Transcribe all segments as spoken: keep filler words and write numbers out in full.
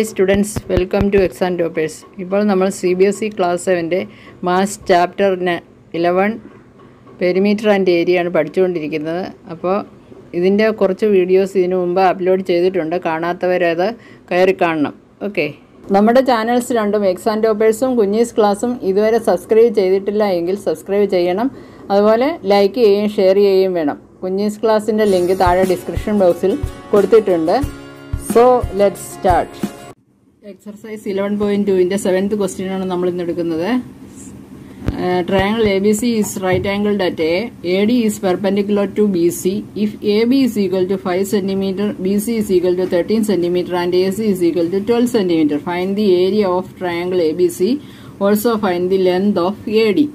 Hi students, welcome to Exam Topperz. ഇപ്പോൾ നമ്മൾ C B S E class seven Maths chapter eleven perimeter and area ആണ് പഠിച്ചുകൊണ്ടിരിക്കുന്നത്. അപ്പോൾ ഇതിന്റെ കുറച്ച് വീഡിയോസ് ഇതിനു മുൻപ് അപ്ലോഡ് ചെയ്തിട്ടുണ്ട്. കാണാത്തവർ അത് കയറി കാണണം. ഓക്കേ. നമ്മുടെ ചാനൽസ് രണ്ടും Exam Topperzഉം കുഞ്ഞീസ് ക്ലാസും ഇതുവരെ സബ്സ്ക്രൈബ് ചെയ്തിട്ടില്ല എങ്കിൽ സബ്സ്ക്രൈബ് ചെയ്യണം. അതുപോലെ ലൈക്ക് ചെയ്യുകയും ഷെയർ ചെയ്യുകയും വേണം. കുഞ്ഞീസ് ക്ലാസിന്റെ ലിങ്ക് താഴെ ഡിസ്ക്രിപ്ഷൻ ബോക്സിൽ കൊടുത്തിട്ടുണ്ട്. So let's start. Exercise eleven point two in the seventh question ആണ് നമ്മൾ ഇന്ന് എടുക്കുന്നത്. Triangle A B C is right angled at A. A D is perpendicular to B C. If A B is equal to five centimeters, B C is equal to thirteen centimeters and A C is equal to twelve centimeters. Find the area of triangle A B C. Also find the length of A D.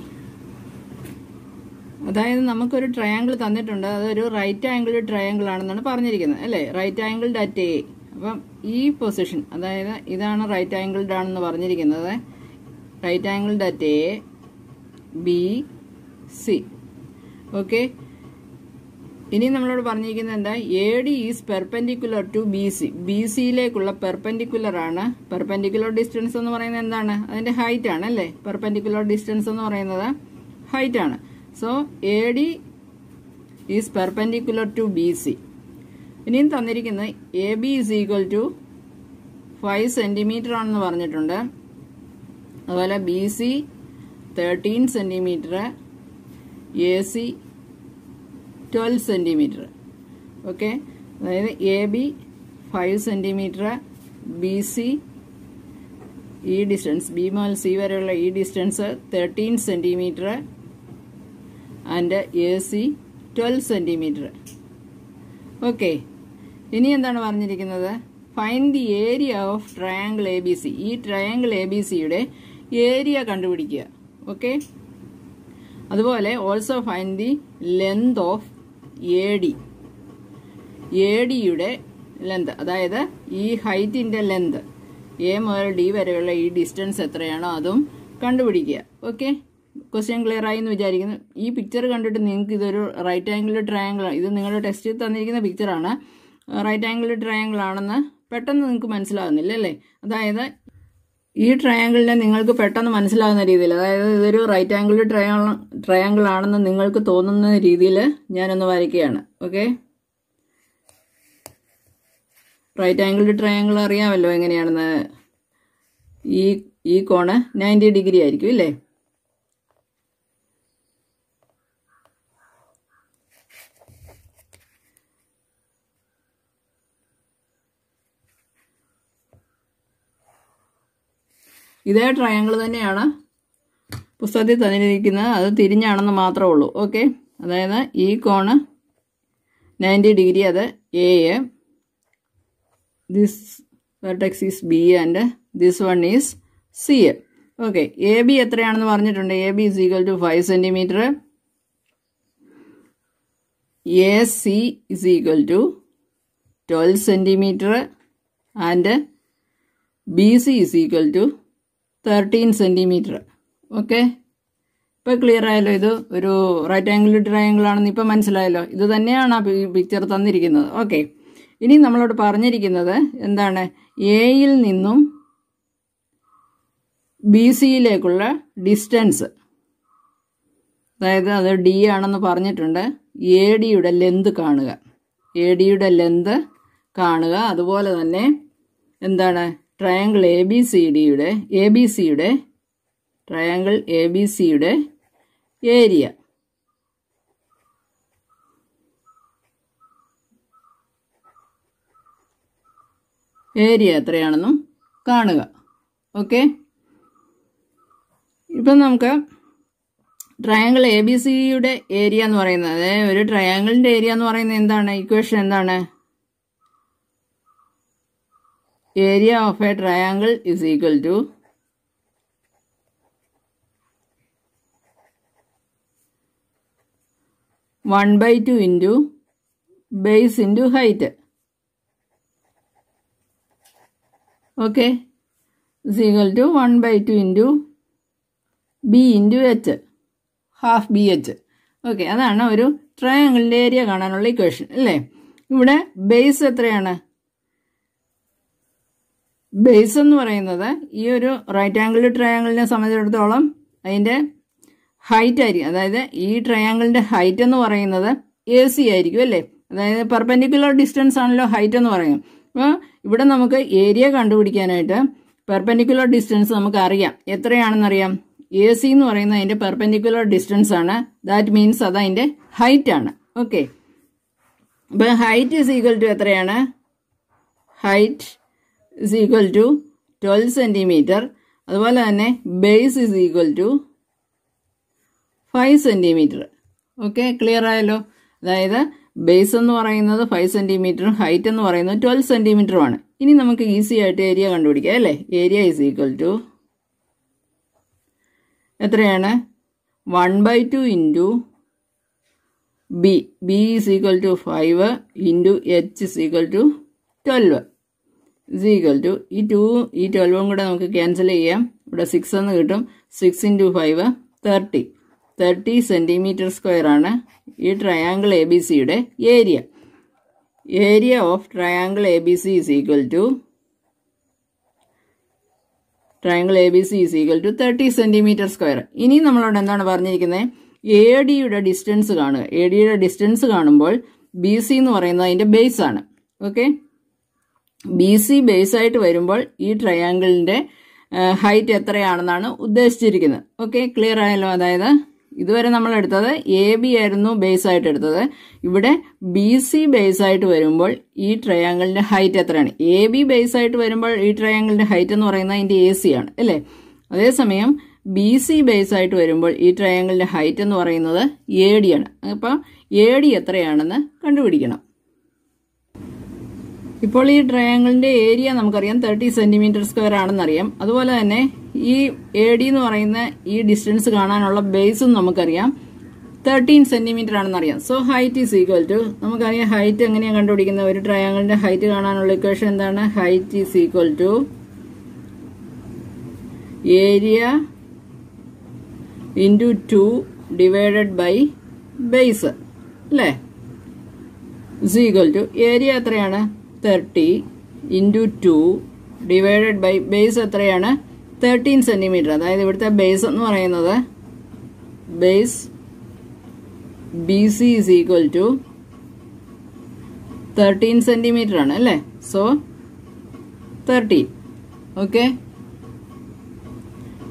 അതായത് നമുക്കൊരു triangle തന്നിട്ടുണ്ട്. അതൊരു right angle triangle ആണെന്നാണ് പറഞ്ഞിരിക്കുന്നത്, അല്ലേ? Right angle at A. അപ്പം ഈ position, അതായത് ഇതാണ് റൈറ്റ് ആംഗിൾഡ് ആണെന്ന് പറഞ്ഞിരിക്കുന്നത്. Right angle at A B C. Okay, ഇനി നമ്മളോട് പറഞ്ഞിരിക്കുന്നത് എന്താ? A D is perpendicular to B C. B സിയിലേക്കുള്ള പെർപെൻഡിക്കുലർ ആണ്. പെർപെൻഡിക്കുലർ ഡിസ്റ്റൻസ് എന്ന് പറയുന്നത് എന്താണ്? അതിന്റെ ഹൈറ്റ് ആണ്, അല്ലേ? പെർപെൻഡിക്കുലർ ഡിസ്റ്റൻസ് എന്ന് പറയുന്നത് ഹൈറ്റ് ആണ്. So A D is perpendicular to B C. ഇനിയും തന്നിരിക്കുന്നത് A B is equal to five centimetre ആണെന്ന് പറഞ്ഞിട്ടുണ്ട്. അതുപോലെ B C thirteen centimetre, A C twelve centimetre. Okay, അതായത് A B five centimetre, B C ഈ distance, B മുതൽ C വരെയുള്ള ഈ distance thirteen centimetre and A C twelve centimetre. Okay, ഇനി എന്താണ് പറഞ്ഞിരിക്കുന്നത്? Find the area of triangle A B C. ഈ triangle A B സിയുടെ ഏരിയ കണ്ടുപിടിക്കുക. ഓക്കെ, അതുപോലെ also find the length of A D. A ഡിയുടെ ലെങ്ത്, അതായത് ഈ ഹൈറ്റിന്റെ ലെങ്ത്, എ മുതൽ ഡി വരെയുള്ള ഈ ഡിസ്റ്റൻസ് എത്രയാണോ അതും കണ്ടുപിടിക്കുക. ഓക്കെ, ക്വസ്റ്റ്യൻ ക്ലിയർ ആയി എന്ന് വിചാരിക്കുന്നു. ഈ പിക്ചർ കണ്ടിട്ട് നിങ്ങൾക്ക് ഇതൊരു റൈറ്റ് ആംഗിൾ ട്രയാങ്കിൾ, ഇത് നിങ്ങളുടെ ടെസ്റ്റിൽ തന്നിരിക്കുന്ന പിക്ചറാണ്, റൈറ്റ് ആംഗിൾ ട്രയാങ്കിൾ ആണെന്ന് പെട്ടെന്ന് നിങ്ങൾക്ക് മനസ്സിലാകുന്നില്ല, അല്ലേ? അതായത് ഈ ട്രയാങ്കിളിനെ നിങ്ങൾക്ക് പെട്ടെന്ന് മനസ്സിലാകുന്ന രീതിയിൽ, അതായത് ഇതൊരു റൈറ്റ് ആംഗിൾ ട്രയാങ്കിൾ ട്രയാങ്കിൾ ആണെന്ന് നിങ്ങൾക്ക് തോന്നുന്ന രീതിയിൽ ഞാനൊന്ന് വരയ്ക്കുകയാണ്. ഓക്കെ, റൈറ്റ് ആംഗിൾ ട്രയാങ്കിൾ അറിയാമല്ലോ എങ്ങനെയാണെന്ന്. ഈ ഈ കോണ് നയൻറ്റി ഡിഗ്രി ആയിരിക്കും, ഇല്ലേ? ഇതേ ട്രയാങ്കിൾ തന്നെയാണ് പുസ്തകത്തിൽ തന്നിരിക്കുന്നത്, അത് തിരിഞ്ഞാണെന്ന് മാത്രമേ ഉള്ളൂ. ഓക്കെ, അതായത് ഈ കോണ് നയൻറ്റി ഡിഗ്രി, അത് A, this vertex is B and this one is C. Okay, A B എത്രയാണെന്ന് പറഞ്ഞിട്ടുണ്ട്? A B is equal to five centimetre, A C is equal to twelve centimetre and B C is equal to thirteen centimetre. Okay, ഇപ്പം clear ആയല്ലോ. ഇത് ഒരു right angle triangle ആണെന്ന് ഇപ്പം മനസ്സിലായല്ലോ. ഇത് തന്നെയാണ് ആ പിക്ചർ തന്നിരിക്കുന്നത്. ഓക്കെ, ഇനി നമ്മളോട് പറഞ്ഞിരിക്കുന്നത് എന്താണ്? എയിൽ നിന്നും ബി സിയിലേക്കുള്ള ഡിസ്റ്റൻസ്, അതായത് അത് ഡി ആണെന്ന് പറഞ്ഞിട്ടുണ്ട്. എ ഡിയുടെ ലെന്ത് കാണുക, എ ഡിയുടെ ലെന്ത് കാണുക. അതുപോലെ തന്നെ എന്താണ്? ട്രയാങ്കിൾ എ ബി സി ഡിയുടെ എ ബി സിയുടെ ട്രയാങ്കിൾ എ ബി സിയുടെ ഏരിയ. ഏരിയ എത്രയാണെന്നും കാണുക. ഓക്കെ, ഇപ്പം നമുക്ക് ട്രയാങ്കിൾ എ ബി സിയുടെ ഏരിയ എന്ന് പറയുന്നത്, അതായത് ഒരു ട്രയാങ്കിളിൻ്റെ ഏരിയ എന്ന് പറയുന്നത് എന്താണ്? ഇക്വേഷൻ എന്താണ്? Area of a triangle is equal to one by two into base into height. Okay, is equal to one by two into b into h, half b h. Okay, അതാണ് ഒരു ട്രയാങ്കിളിന്റെ area കാണാനുള്ള equation, അല്ലേ? ഇവിടെ base എത്രയാണ്? base ennu parayunnathu ee oru right angle triangle ne sambandichittolam adinte height aayirikkum adayide ee triangle inde height ennu parayunnathu A C aayirikkum alle adayide perpendicular distance aanallo height ennu parayum appo ivide namukku area kandupidikkanayittu perpendicular distance namukku ariyam ethrayanu ariyam A C ennu parayunna adinte perpendicular distance aanu that means adayinte height aanu okay but height is equal to ethrayanu height is equal to twelve centimeter അതുപോലെ തന്നെ base is equal to five centimeter okay clear ആയല്ലോ അതായത് base എന്ന് പറയുന്നത് five centimeter height എന്ന് പറയുന്നത് twelve centimeter ആണ് ഇനി നമുക്ക് ഈസി ആയിട്ട് ഏരിയ കണ്ടുപിടിക്കാം അല്ലേ ഏരിയ is equal to എത്രയാണ് one by two into b b is equal to five into h is equal to twelve is equal to ഈ two ഈ twelve ഉം കൂടെ നമുക്ക് ക്യാൻസൽ ചെയ്യാം ഇവിടെ six എന്ന് കിട്ടും six into five thirty thirty centimeter square ആണ് ഈ ട്രയാങ്കിൾ A B C യുടെ area area of triangle A B C is equal to triangle A B C is equal to thirty centimeter square ഇനി നമ്മളോട് എന്താണ് പറഞ്ഞിരിക്കുന്നത് A D യുടെ distance കാണുക A D യുടെ ഡിസ്റ്റൻസ് കാണുമ്പോൾ B C എന്ന് പറയുന്നത് അതിന്റെ ബേസ് ആണ് ഓക്കേ B C base ആയിട്ട് വരുമ്പോൾ ഈ ട്രയാങ്കിളിന്റെ ഹൈറ്റ് എത്രയാണെന്നാണ് ഉദ്ദേശിച്ചിരിക്കുന്നത് ഓക്കേ ക്ലിയർ ആയല്ലോ അതായത് ഇതുവരെ നമ്മൾ എടുത്തത് A B ആയിരുന്നു ബേസ് ആയിട്ട് എടുത്തത് ഇവിടെ B C ബേസ് ആയിട്ട് വരുമ്പോൾ ഈ ട്രയാങ്കിളിന്റെ ഹൈറ്റ് എത്രയാണ് A B ബേസ് ആയിട്ട് വരുമ്പോൾ ഈ ട്രയാങ്കിളിന്റെ ഹൈറ്റ് എന്ന് പറയുന്നത് അതിന്റെ A C ആണ് അല്ലേ അതേ സമയം B C base ആയിട്ട് വരുമ്പോൾ ഈ ട്രയാങ്കിളിന്റെ ഹൈറ്റ് എന്ന് പറയുന്നത് A D ആണ് അപ്പോൾ A D എത്രയാണെന്ന് കണ്ടുപിടിക്കണം ഇപ്പോൾ ഈ ട്രയാങ്കിളിന്റെ ഏരിയ നമുക്കറിയാം thirty centimeter square ആണെന്ന് അറിയാം അതുപോലെ തന്നെ ഈ A D എന്ന് പറയുന്ന ഈ ഡിസ്റ്റൻസ് കാണാനുള്ള ബേസും നമുക്കറിയാം thirteen centimeter ആണെന്ന് അറിയാം so height is equal to നമുക്കറിയാം ഹൈറ്റ് എങ്ങനെയാണ് കണ്ടുപിടിക്കുന്നത് ഒരു ട്രയാങ്കിളിന്റെ ഹൈറ്റ് കാണാനുള്ള ഇക്വേഷൻ എന്താണ് height is equal to area into two divided by base le is equal to area ethrayana thirty into two divided by base ethrayana thirteen centimeter adayide ivrutha base ennu parayunnathu base B C is equal to thirteen centimeter aanu le so thirty okay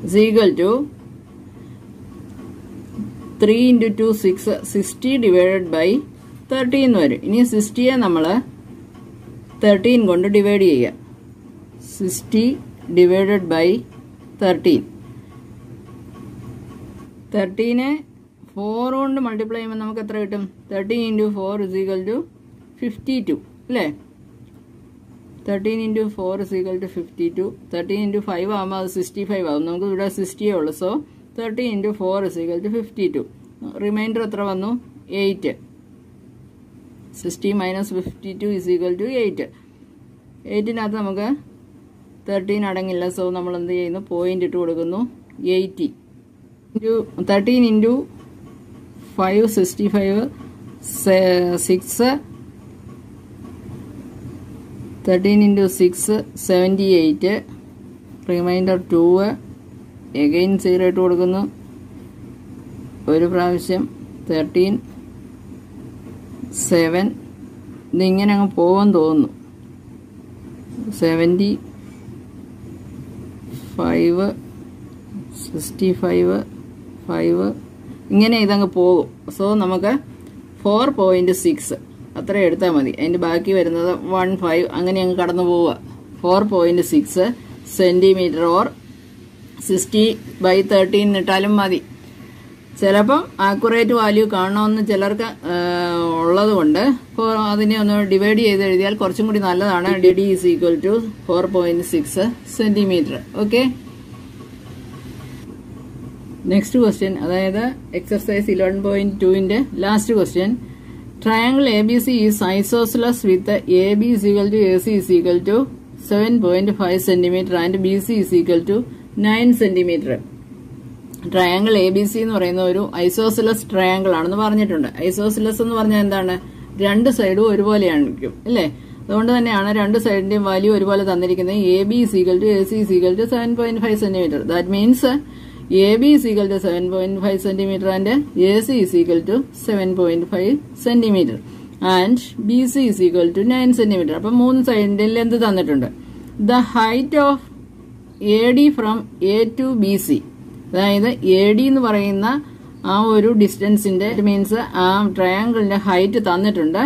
is equal to three into two six sixty divided by thirteen വരും ഇനി sixty യെ നമ്മൾ thirteen കൊണ്ട് divide ചെയ്യുക sixty divided by thirteen thirteen നെ four കൊണ്ട് multiply ചെയ്യുമ്പോൾ നമുക്ക് എത്ര കിട്ടും thirteen into four is equal to fifty-two അല്ലേ thirteen into four is equal to fifty-two thirteen into five ആവുമ്പോൾ അത് sixty-five ആവും നമുക്ക് ഇവിടെ sixty യെ ഉള്ളൂ so thirty into four is equal to fifty-two remainder athra vannu eight sixty minus fifty-two is equal to eight eight nathu namukku thirteen adangilla so nammal endu cheyunu point ittu kodukunnu eighty into thirteen into five sixty-five six thirteen into six seventy-eight remainder two again zero ആയിട്ട് കൊടുക്കുന്നു ഒരു പ്രാവശ്യം thirteen seven ഇതിങ്ങനെ അങ്ങ് പോവാൻ തോന്നുന്നു seventy five sixty-five five ഇങ്ങനെ ഇതങ്ങ് പോകും സോ നമുക്ക് four point six അത്ര എടുത്താൽ മതി അതിൻ്റെ ബാക്കി വരുന്നത് one five അങ്ങനെ അങ്ങ് കടന്നു പോവുക four point six centimetre or sixty by thirteen ഇട്ടാലും മതി ചിലപ്പം ആക്യുറേറ്റ് വാല്യൂ കാണണമെന്ന് ചിലർക്ക് ഉള്ളത് കൊണ്ട് അതിനെ ഒന്ന് ഡിവൈഡ് ചെയ്ത് എഴുതിയാൽ കുറച്ചും കൂടി നല്ലതാണ് D D is equal to four point six centimetre okay next question അതായത് എക്സർസൈസ് ഇലവൻ പോയിന്റ് ടുവിന്റെ last question triangle A B C is isosceles with A B is equal to A C is equal to seven point five centimetre and B C is equal to nine centimeter triangle A B C എന്ന് പറയുന്ന ഒരു isosceles triangle ആണെന്ന് പറഞ്ഞിട്ടുണ്ട് isosceles എന്ന് പറഞ്ഞാൽ എന്താണ് രണ്ട് സൈഡും ഒരുപോലെയായിരിക്കും അല്ലേ അതുകൊണ്ട് തന്നെയാണ് രണ്ട് സൈഡിന്റെയും വാല്യൂ ഒരുപോലെ തന്നിരിക്കുന്നത്. A B is equal to A C is equal to seven point five centimetre. That means A B is equal to seven point five centimetre and A C is equal to seven point five centimetre and B C is equal to nine centimetre. അപ്പം മൂന്ന് സൈഡിന്റെയും length തന്നിട്ടുണ്ട്. The height of A D from A to B C, അതായത് A D എന്ന് പറയുന്ന ആ ഒരു ഡിസ്റ്റൻസിന്റെ means ആ ട്രയാങ്കിളിന്റെ ഹൈറ്റ് തന്നിട്ടുണ്ട്.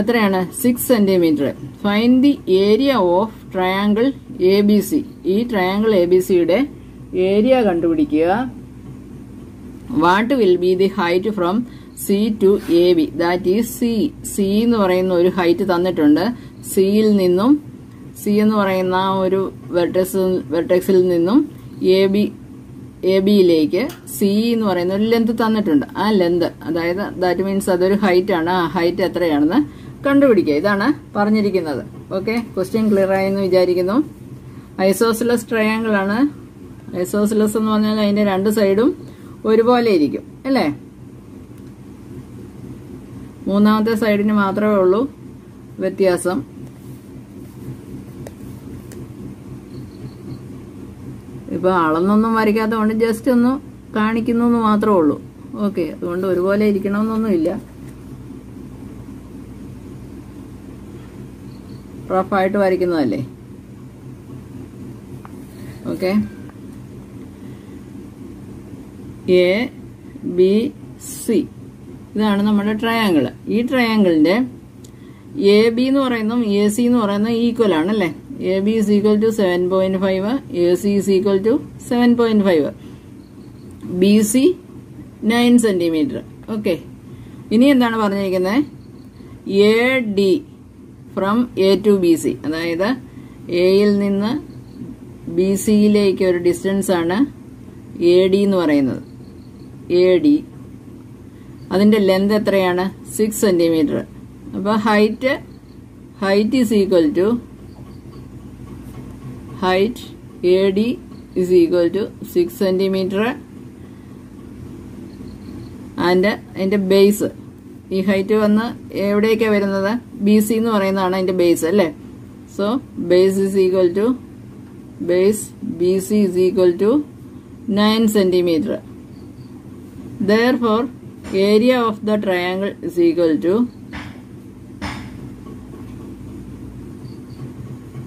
എത്രയാണ്? Six centimetre. Find the area of triangle A B C. ഈ ട്രയാങ്കിൾ എ ബി സിയുടെ ഏരിയ കണ്ടുപിടിക്കുക. What will be the height from C to A B? That is C. C എന്ന് പറയുന്ന ഒരു ഹൈറ്റ് തന്നിട്ടുണ്ട്. സിയിൽ നിന്നും സി എന്ന് പറയുന്ന ആ ഒരു വെർട്ടെക്സ് വെർട്ടെക്സിൽ നിന്നും എ ബി എ ബിയിലേക്ക് സി എന്ന് പറയുന്ന ഒരു ലെന്ത് തന്നിട്ടുണ്ട്. ആ ലെന്ത്, അതായത് ദാറ്റ് മീൻസ് അതൊരു ഹൈറ്റ് ആണ്. ആ ഹൈറ്റ് എത്രയാണെന്ന് കണ്ടുപിടിക്കുക. ഇതാണ് പറഞ്ഞിരിക്കുന്നത്. ഓക്കെ, ക്വസ്റ്റ്യൻ ക്ലിയർ ആയെന്ന് വിചാരിക്കുന്നു. ഐസോസിലസ് ട്രയാങ്കിൾ ആണ്. ഐസോസിലസ് എന്ന് പറഞ്ഞാൽ അതിന്റെ രണ്ട് സൈഡും ഒരുപോലെ ഇരിക്കും അല്ലേ. മൂന്നാമത്തെ സൈഡിന് മാത്രമേ ഉള്ളൂ വ്യത്യാസം. ഇപ്പൊ അളന്നൊന്നും വരയ്ക്കാത്ത കൊണ്ട് ജസ്റ്റ് ഒന്ന് കാണിക്കുന്നു എന്ന് മാത്രമേ ഉള്ളൂ. ഓക്കെ, അതുകൊണ്ട് ഒരുപോലെ ഇരിക്കണമെന്നൊന്നുമില്ല. റഫായിട്ട് വരയ്ക്കുന്നതല്ലേ. ഓക്കെ, എ ബി സി ഇതാണ് നമ്മുടെ ട്രയാങ്കിള്. ഈ ട്രയാങ്കിളിന്റെ എ ബി എന്ന് പറയുന്നതും എ സി എന്ന് പറയുന്നതും ഈക്വൽ ആണ് അല്ലേ. A B is equal to seven point five, A C is equal to seven point five, B C nine centimetre. Okay, ഇനി എന്താണ് പറഞ്ഞിരിക്കുന്നത്? A D from A to B C, അതായത് എയിൽ നിന്ന് ബി സിയിലേക്ക് ഒരു ഡിസ്റ്റൻസ് ആണ് എ ഡി എന്ന് പറയുന്നത്. എ ഡി അതിന്റെ ലെന്ത് എത്രയാണ്? Six centimetre. അപ്പോൾ height height is equal to height A D is equal to six centimetre and അതിന്റെ ബേസ്. ഈ ഹൈറ്റ് വന്ന് എവിടേക്കാണ് വരുന്നത്? ബി സി എന്ന് പറയുന്നതാണ് അതിന്റെ ബേസ് അല്ലേ. So base is equal to base B C is equal to nine centimetre. Therefore area of the triangle is equal to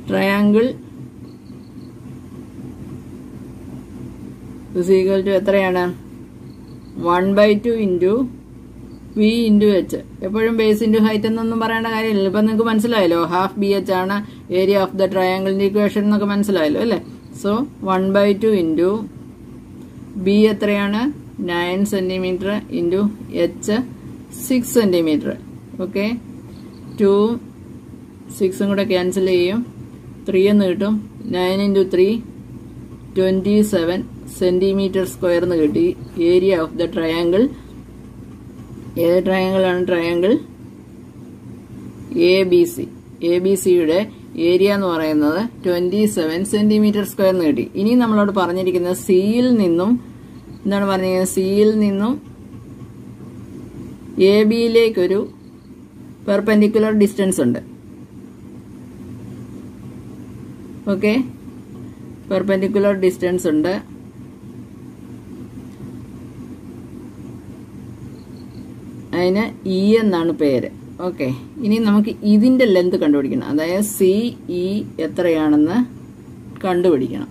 triangle is equal to എത്രയാണ്? One by two into B into H. എപ്പോഴും base into height എന്നൊന്നും പറയേണ്ട കാര്യമില്ല. ഇപ്പം നിങ്ങൾക്ക് മനസ്സിലായല്ലോ half B H ആണ് area of the ട്രയാങ്കിളിന്റെ ഇക്വേഷൻ എന്നൊക്കെ മനസ്സിലായല്ലോ അല്ലേ. So one by two into B എത്രയാണ്? Nine centimetre into H six centimetre. Okay, two സിക്സും കൂടെ ക്യാൻസൽ ചെയ്യും, ത്രീ എന്ന് കിട്ടും. Nine into three twenty seven centimetre square എന്ന് കിട്ടി ഏരിയ ഓഫ് ദ ട്രയാങ്കിൾ. ഏത് ട്രയാങ്കിളാണ്? Triangle A B C. A B സിയുടെ ഏരിയ എന്ന് പറയുന്നത് ട്വന്റി സെവൻ സെന്റിമീറ്റർ സ്ക്വയർ എന്ന് കിട്ടി. ഇനി നമ്മളോട് പറഞ്ഞിരിക്കുന്ന സിയിൽ നിന്നും എന്താണ് പറഞ്ഞിരിക്കുന്നത്? സിയിൽ നിന്നും എ ബിയിലേക്കൊരു പെർപെൻഡിക്കുലർ ഡിസ്റ്റൻസ് ഉണ്ട്. ഓക്കെ, പെർപെൻഡിക്കുലർ ഡിസ്റ്റൻസ് ഉണ്ട്. അതിന് ഇ എന്നാണ് പേര്. ഓക്കെ, ഇനി നമുക്ക് ഇതിന്റെ ലെന്ത് കണ്ടുപിടിക്കണം. അതായത് സി ഇ എത്രയാണെന്ന് കണ്ടുപിടിക്കണം.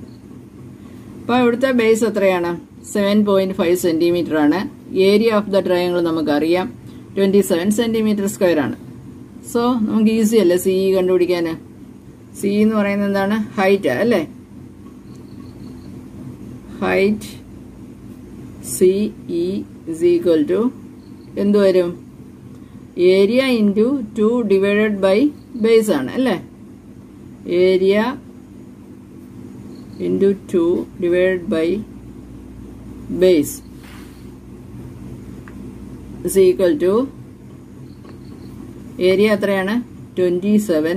അപ്പോൾ ഇവിടുത്തെ ബേസ് എത്രയാണ്? സെവൻ പോയിന്റ് ഫൈവ് സെന്റിമീറ്റർ ആണ്. ഏരിയ ഓഫ് ദ ട്രയാങ്കിൾ നമുക്കറിയാം, ട്വന്റി സെവൻ സെന്റിമീറ്റർ സ്ക്വയർ ആണ്. സോ നമുക്ക് ഈസി അല്ലേ സി ഇ കണ്ടുപിടിക്കാൻ. സി എന്ന് പറയുന്നത് എന്താണ്? ഹൈറ്റ് അല്ലേ. Height C E is equal to എന്ത് വരും? Area into two divided by base ആണ് അല്ലേ. Area into two divided by base is equal to area എത്രയാണ്? Twenty seven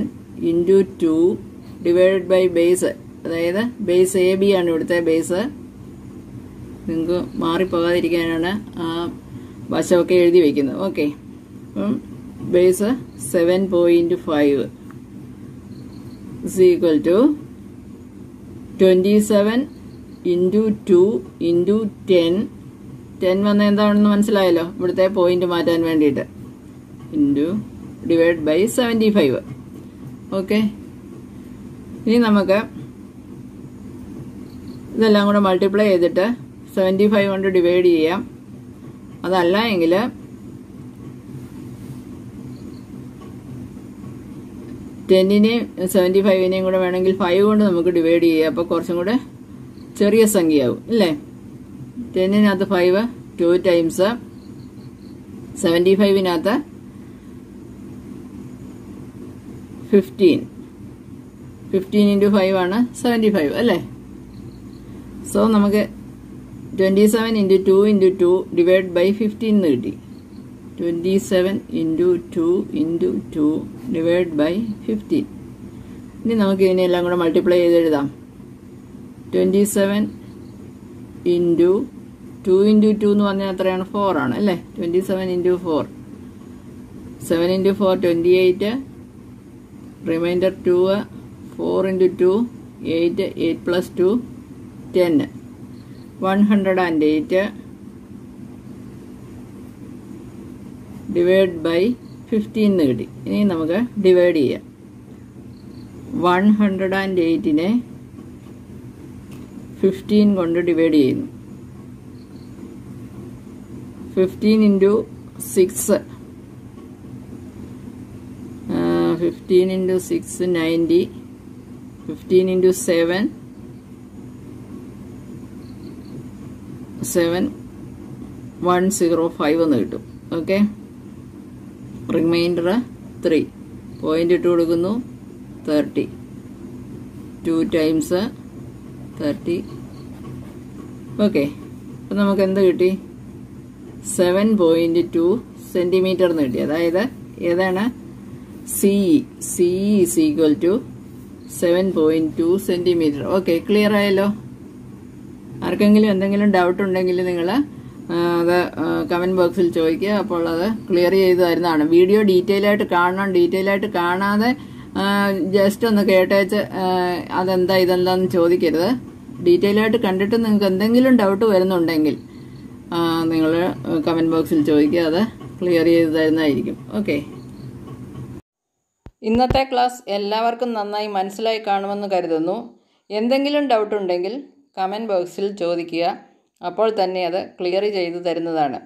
into two divided by base, അതായത് ബേസ് എ ബി ആണ് ഇവിടുത്തെ base. നിങ്ങൾക്ക് മാറിപ്പോകാതിരിക്കാനാണ് ആ വശമൊക്കെ എഴുതി വയ്ക്കുന്നത്. ഓക്കെ, അപ്പം base seven point five is equal to twenty-seven into two into ten. ten one is equal to point into divided by seventy-five. Okay. Now we will multiply seventy-five to divide. That is ten in seventy-five in five we divide it ten in five two times seventy-five in fifteen fifteen into five is seventy-five right? So we twenty-seven into two into two divided by fifteen thirty. twenty-seven into two into two divided by fifteen. Now we will multiply twenty-seven into two into two is four. twenty-seven into four. seven into four twenty-eight. Remainder two. four into two eight. eight plus two ten. one hundred eight. Divide by fifteen. This is divide one hundred eight in fifteen divide fifteen into six uh, fifteen into six ninety fifteen into seven seven one hundred five. Okay. Remainder three. Point two thirty. two times thirty. Okay. Now we get seven point two centimeter. That is C E. C E is equal to seven point two centimeter. Okay. Clear? Hello. If you have any doubt, the comment box will show you clear video detail at detail at Karna just on the carriage Adanda Idan Chodikeda detail at content and contangle doubt to Vernon Dangle comment box will show you clear is the okay in the class Ellavarkun Nanai Manslai Karnaman Gardano Yendangilan doubt on Dangle comment box will show the അപ്പോൾ തന്നെ അത് clear ചെയ്തു തരുന്നതാണ്.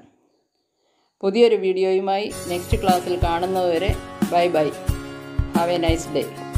പുതിയൊരു വീഡിയോയുമായി next ക്ലാസ്സിൽ കാണുന്നതുവരെ bye bye. Have a nice day.